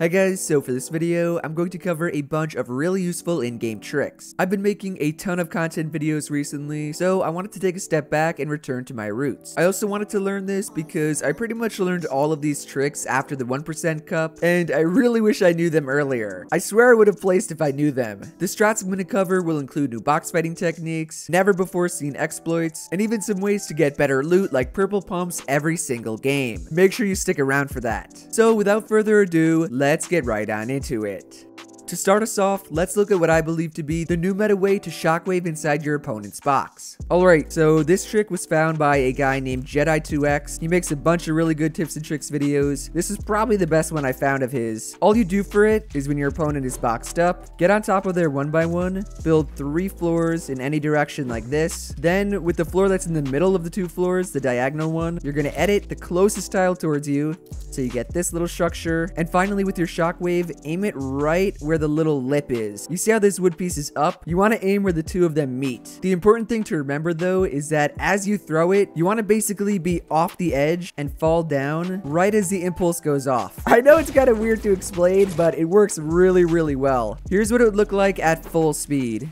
Hi guys, so for this video, I'm going to cover a bunch of really useful in-game tricks. I've been making a ton of content videos recently, so I wanted to take a step back and return to my roots. I also wanted to learn this because I pretty much learned all of these tricks after the 1% cup, and I really wish I knew them earlier. I swear I would have placed if I knew them. The strats I'm going to cover will include new box fighting techniques, never before seen exploits, and even some ways to get better loot like purple pumps every single game. Make sure you stick around for that. So without further ado, let's get right on into it. To start us off, let's look at what I believe to be the new meta way to shockwave inside your opponent's box. Alright, so this trick was found by a guy named Jedi2X. He makes a bunch of really good tips and tricks videos. This is probably the best one I found of his. All you do for it is when your opponent is boxed up, get on top of their one by one, build 3 floors in any direction like this. Then, with the floor that's in the middle of the 2 floors, the diagonal one, you're going to edit the closest tile towards you, so you get this little structure. And finally, with your shockwave, aim it right where the little lip is. You see how this wood piece is up? You want to aim where the 2 of them meet. The important thing to remember though is that as you throw it, you want to basically be off the edge and fall down right as the impulse goes off. I know it's kind of weird to explain, but it works really, really well. Here's what it would look like at full speed.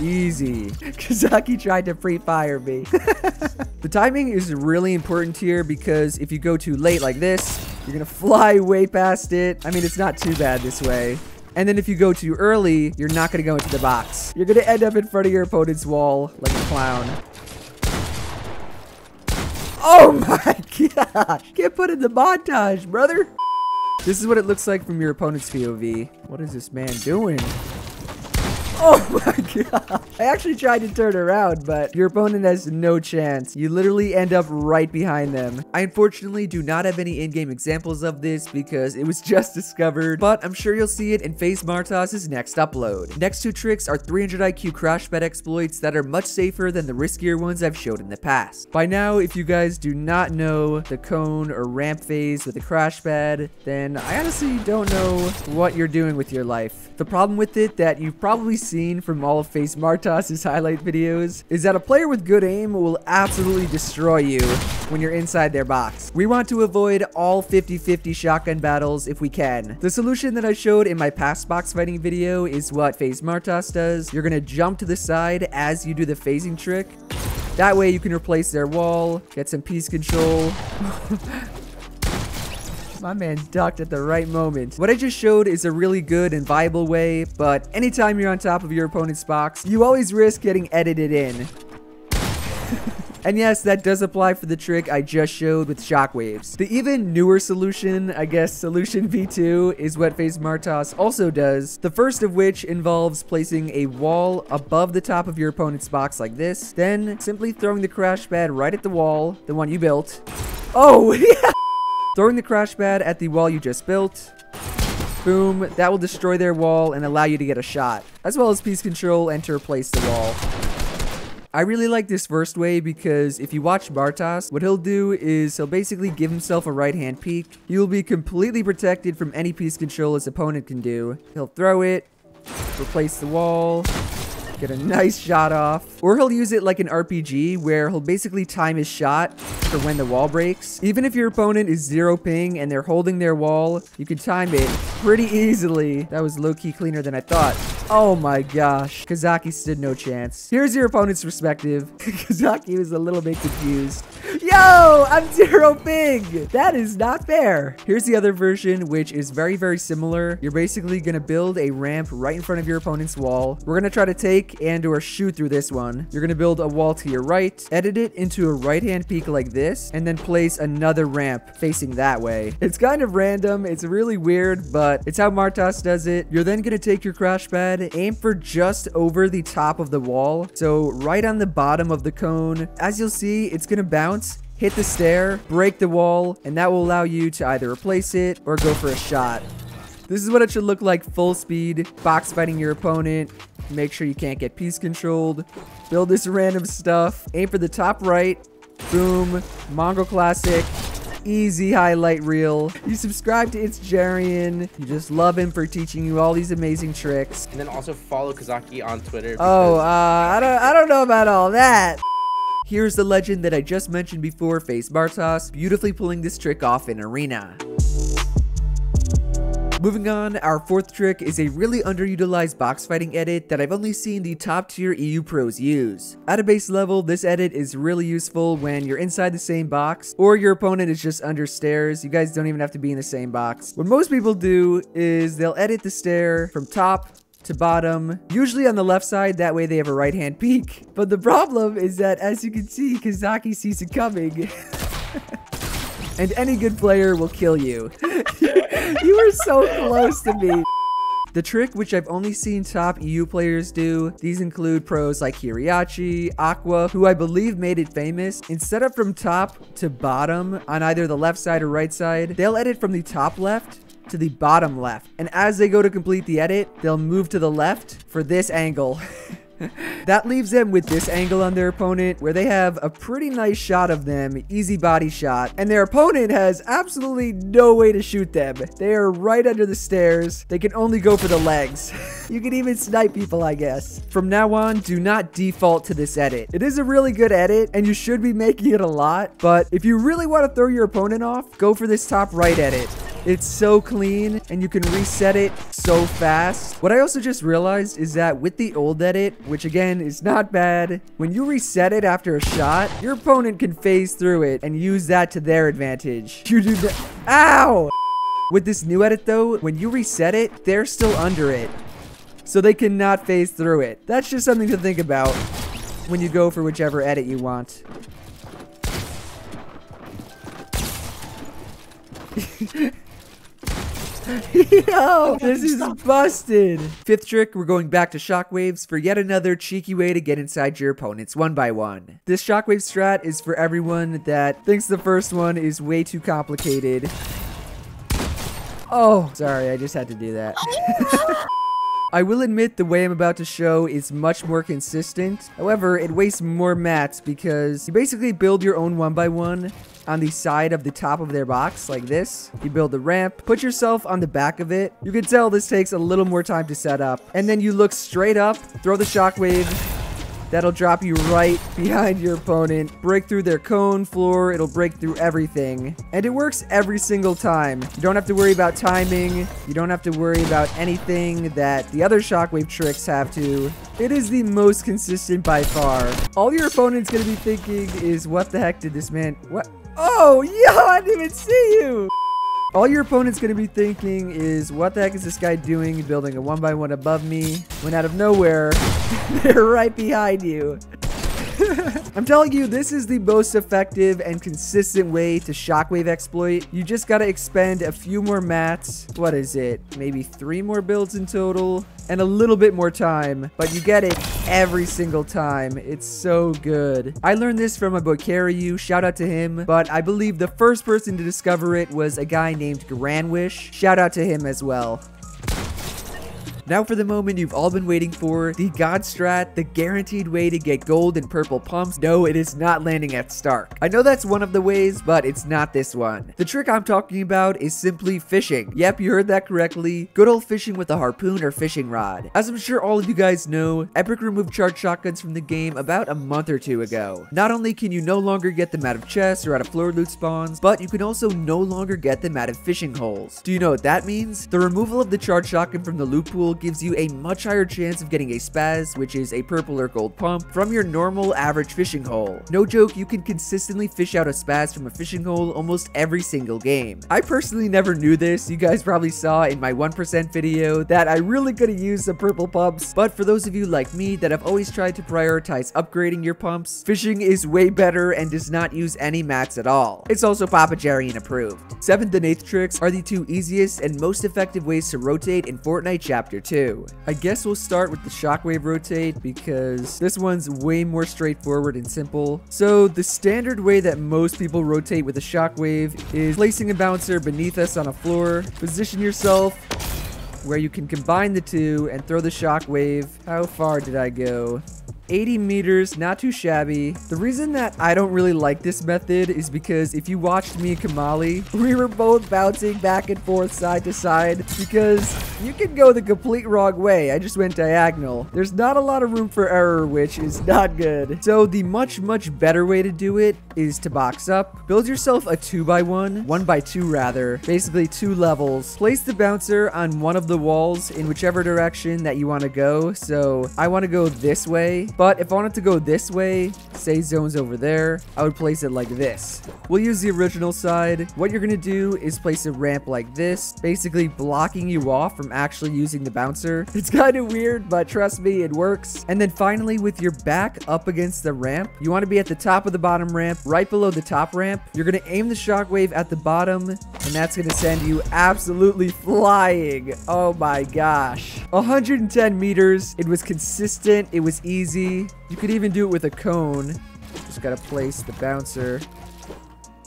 Easy. Kazaki tried to free fire me. The timing is really important here because if you go too late like this, you're gonna fly way past it. I mean, it's not too bad this way. And then if you go too early, you're not gonna go into the box. You're gonna end up in front of your opponent's wall like a clown. Oh my gosh! Can't put in the montage, brother! This is what it looks like from your opponent's POV. What is this man doing? Oh my god. I actually tried to turn around, but your opponent has no chance. You literally end up right behind them. I unfortunately do not have any in-game examples of this because it was just discovered, but I'm sure you'll see it in FaZe Martoz's next upload. Next 2 tricks are 300 IQ crash bet exploits that are much safer than the riskier ones I've showed in the past. By now, if you guys do not know the cone or ramp phase with a crash pad, then I honestly don't know what you're doing with your life. The problem with it that you've probably seen from all of FaZe Martoz's highlight videos is that a player with good aim will absolutely destroy you when you're inside their box. We want to avoid all 50-50 shotgun battles if we can. The solution that I showed in my past box fighting video is what FaZe Martoz does. You're gonna jump to the side as you do the phasing trick. That way you can replace their wall, get some peace control. My man ducked at the right moment. What I just showed is a really good and viable way, but anytime you're on top of your opponent's box, you always risk getting edited in. And yes, that does apply for the trick I just showed with shockwaves. The even newer solution, I guess solution V2, is what FaZe Martoz also does. The first of which involves placing a wall above the top of your opponent's box like this, then simply throwing the crash pad right at the wall, the one you built. Oh, yeah! Throwing the crash pad at the wall you just built. Boom. That will destroy their wall and allow you to get a shot, as well as peace control and to replace the wall. I really like this first way because if you watch Martoz, what he'll do is he'll basically give himself a right hand peek. You'll be completely protected from any peace control his opponent can do. He'll throw it, replace the wall, get a nice shot off. Or he'll use it like an RPG where he'll basically time his shot for when the wall breaks. Even if your opponent is 0 ping and they're holding their wall, you can time it pretty easily. That was low-key cleaner than I thought. Oh my gosh. Kazaki stood no chance. Here's your opponent's perspective. Kazaki was a little bit confused. Yo, I'm 0 ping. That is not fair. Here's the other version, which is very, very similar. You're basically going to build a ramp right in front of your opponent's wall. We're going to try to take and or shoot through this one. You're going to build a wall to your right, edit it into a right-hand peak like this, and then place another ramp facing that way. It's kind of random. It's really weird, but it's how Martoz does it. You're then going to take your crash pad, aim for just over the top of the wall, so right on the bottom of the cone. As you'll see, it's going to bounce, hit the stair, break the wall, and that will allow you to either replace it or go for a shot. This is what it should look like full speed, box fighting your opponent. Make sure you can't get peace controlled. Build this random stuff. Aim for the top right. Boom. Mongol classic. Easy highlight reel. You subscribe to itsJerian. You just love him for teaching you all these amazing tricks. And then also follow Kazaki on Twitter. Oh, I don't know about all that. Here's the legend that I just mentioned before, FaZe Martoz, beautifully pulling this trick off in Arena. Moving on, our fourth trick is a really underutilized box fighting edit that I've only seen the top tier EU pros use. At a base level, this edit is really useful when you're inside the same box or your opponent is just under stairs. You guys don't even have to be in the same box. What most people do is they'll edit the stair from top to bottom, usually on the left side, that way they have a right hand peek. But the problem is that, as you can see, Kazaki sees it coming. And any good player will kill you. You were so close to me. The trick, which I've only seen top EU players do, these include pros like Hiriachi, Aqua, who I believe made it famous. Instead of from top to bottom on either the left side or right side, they'll edit from the top left to the bottom left. And as they go to complete the edit, they'll move to the left for this angle. That leaves them with this angle on their opponent where they have a pretty nice shot of them, easy body shot, and their opponent has absolutely no way to shoot them. They are right under the stairs. They can only go for the legs. You can even snipe people, I guess. From now on, do not default to this edit. It is a really good edit and you should be making it a lot, but if you really want to throw your opponent off, go for this top right edit. It's so clean and you can reset it so fast. What I also just realized is that with the old edit, which again is not bad, when you reset it after a shot, your opponent can phase through it and use that to their advantage. You do that. Ow! With this new edit though, when you reset it, they're still under it, so they cannot phase through it. That's just something to think about when you go for whichever edit you want. Yo, this is busted. Fifth trick, we're going back to shockwaves for yet another cheeky way to get inside your opponents one by one. This shockwave strat is for everyone that thinks the first one is way too complicated. Oh, sorry, I just had to do that. I will admit the way I'm about to show is much more consistent. However, it wastes more mats because you basically build your own one by one on the side of the top of their box like this. You build the ramp, put yourself on the back of it. You can tell this takes a little more time to set up. And then you look straight up, throw the shockwave. That'll drop you right behind your opponent. Break through their cone, floor, it'll break through everything. And it works every single time. You don't have to worry about timing. You don't have to worry about anything that the other shockwave tricks have to. It is the most consistent by far. All your opponent's gonna be thinking is, what the heck did this man, what? Oh, yo, I didn't even see you. All your opponent's gonna be thinking is, what the heck is this guy doing building a one by one above me, when out of nowhere, they're right behind you. I'm telling you, this is the most effective and consistent way to shockwave exploit. You just gotta expend a few more mats. What is it? Maybe 3 more builds in total and a little bit more time, but you get it every single time. It's so good. I learned this from a Bokaryu, shout out to him, but I believe the first person to discover it was a guy named Granwish. Shout out to him as well. Now for the moment you've all been waiting for, the God Strat, the guaranteed way to get gold and purple pumps. No, it is not landing at Stark. I know that's one of the ways, but it's not this one. The trick I'm talking about is simply fishing. Yep, you heard that correctly. Good old fishing with a harpoon or fishing rod. As I'm sure all of you guys know, Epic removed charged shotguns from the game about a month or two ago. Not only can you no longer get them out of chests or out of floor loot spawns, but you can also no longer get them out of fishing holes. Do you know what that means? The removal of the charged shotgun from the loot pool gives you a much higher chance of getting a spaz, which is a purple or gold pump, from your normal average fishing hole. No joke, you can consistently fish out a spaz from a fishing hole almost every single game. I personally never knew this. You guys probably saw in my 1% video that I really could have used the purple pumps, but for those of you like me that have always tried to prioritize upgrading your pumps, fishing is way better and does not use any mats at all. It's also Papa Jerian approved. 7th and 8th tricks are the two easiest and most effective ways to rotate in Fortnite Chapter 2. I guess we'll start with the shockwave rotate because this one's way more straightforward and simple. So the standard way that most people rotate with a shockwave is placing a bouncer beneath us on a floor. Position yourself where you can combine the two and throw the shockwave. How far did I go? 80 meters, not too shabby. The reason that I don't really like this method is because if you watched me and Kamali, we were both bouncing back and forth side to side because you can go the complete wrong way. I just went diagonal. There's not a lot of room for error, which is not good. So the much better way to do it is to box up. Build yourself a 1 by 2 rather, basically 2 levels. Place the bouncer on one of the walls in whichever direction that you want to go. So I want to go this way, but if I wanted to go this way, say zone's over there, I would place it like this. We'll use the original side. What you're going to do is place a ramp like this, basically blocking you off from actually using the bouncer. It's kind of weird, but trust me, it works. And then finally, with your back up against the ramp, you want to be at the top of the bottom ramp, right below the top ramp. You're going to aim the shockwave at the bottom, and that's going to send you absolutely flying. Oh my gosh. 110 meters. It was consistent. It was easy. You could even do it with a cone. Just got to place the bouncer.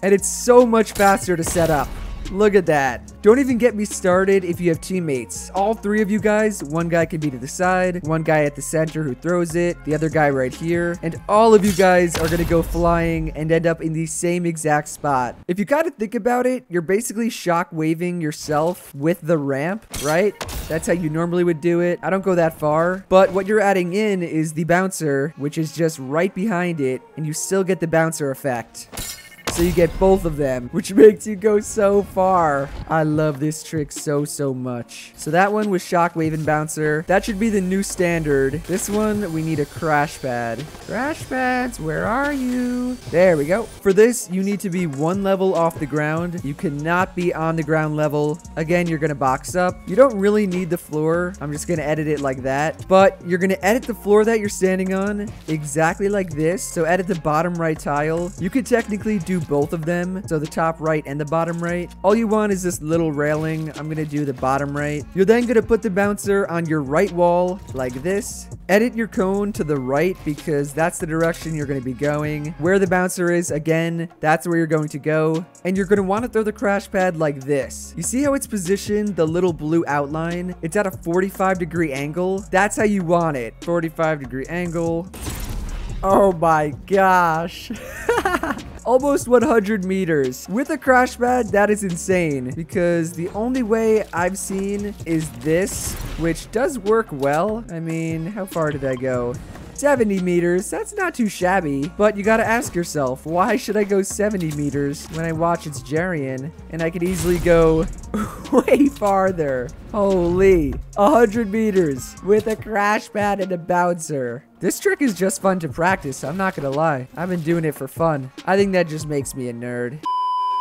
And it's so much faster to set up. Look at that. Don't even get me started if you have teammates. All 3 of you guys, one guy can be to the side, one guy at the center who throws it, the other guy right here, and all of you guys are gonna go flying and end up in the same exact spot. If you kind of think about it, you're basically shock waving yourself with the ramp, right? That's how you normally would do it. I don't go that far, but what you're adding in is the bouncer, which is just right behind it, and you still get the bouncer effect. So you get both of them, which makes you go so far. I love this trick so much. So that one was shockwave and bouncer. That should be the new standard. This one, we need a crash pad. Crash pads, where are you? There we go. For this, you need to be 1 level off the ground. You cannot be on the ground level. Again, you're gonna box up. You don't really need the floor. I'm just gonna edit it like that. But you're gonna edit the floor that you're standing on exactly like this. So edit the bottom right tile. You could technically do both of them, so the top right and the bottom right. All you want is this little railing. I'm gonna do the bottom right. You're then gonna put the bouncer on your right wall like this. Edit your cone to the right because that's the direction you're gonna be going. Where the bouncer is, again, that's where you're going to go. And you're gonna want to throw the crash pad like this. You see how it's positioned, the little blue outline? It's at a 45-degree angle. That's how you want it. 45-degree angle. Oh my gosh. Almost 100 meters. With a crash pad, that is insane because the only way I've seen is this, which does work well. I mean, how far did I go? 70 meters. That's not too shabby, but you gotta ask yourself, why should I go 70 meters when I watch itsJerian and I could easily go way farther? Holy, 100 meters with a crash pad and a bouncer. This trick is just fun to practice, I'm not gonna lie. I've been doing it for fun. I think that just makes me a nerd.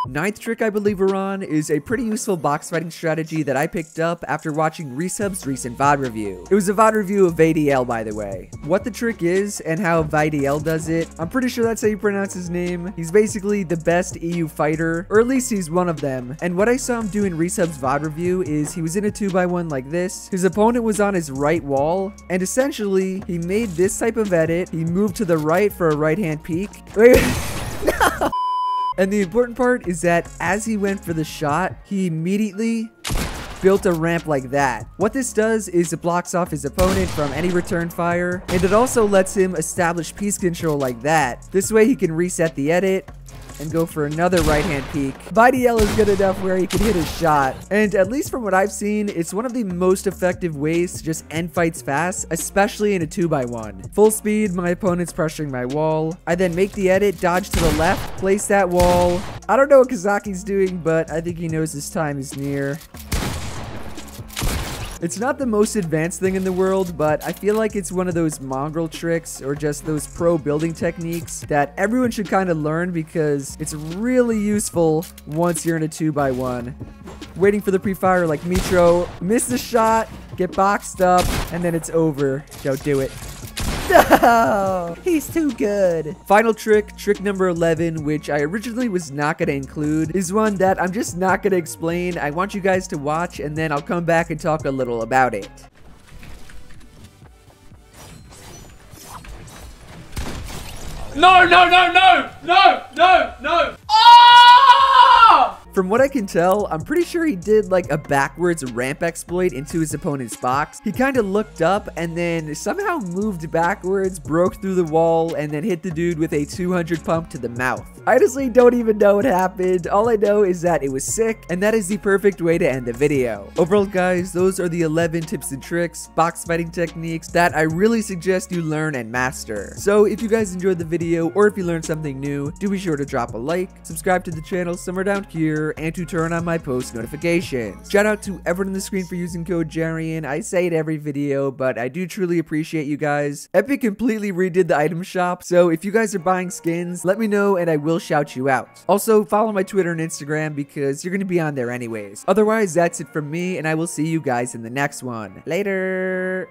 9th trick I believe we're on is a pretty useful box fighting strategy that I picked up after watching Resub's recent VOD review. It was a VOD review of VDL, by the way. What the trick is and how VDL does it, I'm pretty sure that's how you pronounce his name. He's basically the best EU fighter, or at least he's one of them. And what I saw him do in Resub's VOD review is he was in a 2x1 like this. His opponent was on his right wall, and essentially, he made this type of edit. He moved to the right for a right-hand peek. Wait, no! And the important part is that as he went for the shot, he immediately built a ramp like that. What this does is it blocks off his opponent from any return fire, and it also lets him establish piece control like that. This way he can reset the edit and go for another right-hand peek. VDL is good enough where he can hit his shot. And at least from what I've seen, it's one of the most effective ways to just end fights fast, especially in a 2x1. Full speed, my opponent's pressuring my wall. I then make the edit, dodge to the left, place that wall. I don't know what Kazaki's doing, but I think he knows his time is near. It's not the most advanced thing in the world, but I feel like it's one of those mongrel tricks or just those pro building techniques that everyone should kind of learn because it's really useful once you're in a 2x1. Waiting for the pre-fire like Mitro, miss the shot, get boxed up, and then it's over. Don't do it. No, he's too good. Final trick, trick number 11, which I originally was not going to include, is one that I'm just not going to explain. I want you guys to watch, and then I'll come back and talk a little about it. No, no, no, no, no, no, no. Oh! From what I can tell, I'm pretty sure he did like a backwards ramp exploit into his opponent's box. He kind of looked up and then somehow moved backwards, broke through the wall, and then hit the dude with a 200 pump to the mouth. I honestly don't even know what happened. All I know is that it was sick, and that is the perfect way to end the video. Overall, guys, those are the 11 tips and tricks, box fighting techniques that I really suggest you learn and master. So if you guys enjoyed the video, or if you learned something new, do be sure to drop a like, subscribe to the channel somewhere down here, and to turn on my post notifications. Shout out to everyone on the screen for using code JERIAN. I say it every video, but I do truly appreciate you guys. Epic completely redid the item shop, so if you guys are buying skins, let me know and I will shout you out. Also, follow my Twitter and Instagram because you're going to be on there anyways. Otherwise, that's it from me, and I will see you guys in the next one. Later!